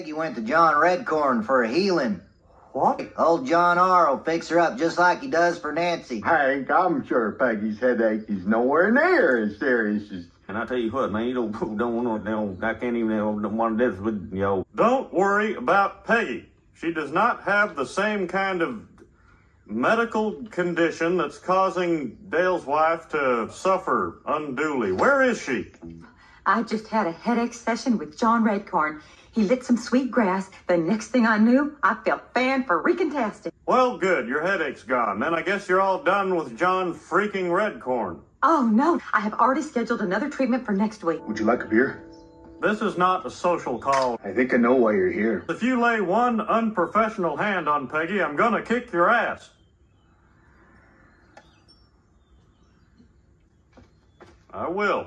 Peg, you went to John Redcorn for a healing. What? Old John R. will fix her up just like he does for Nancy. Hank, I'm sure Peggy's headache is nowhere near as serious as... And I tell you what, man, you don't want to... Don't worry about Peggy. She does not have the same kind of medical condition that's causing Dale's wife to suffer unduly. Where is she? I just had a headache session with John Redcorn. He lit some sweet grass. The next thing I knew, I felt fan for recontastic. Well, good. Your headache's gone. Then I guess you're all done with John freaking Redcorn. Oh, no. I have already scheduled another treatment for next week. Would you like a beer? This is not a social call. I think I know why you're here. If you lay one unprofessional hand on Peggy, I'm gonna kick your ass. I will.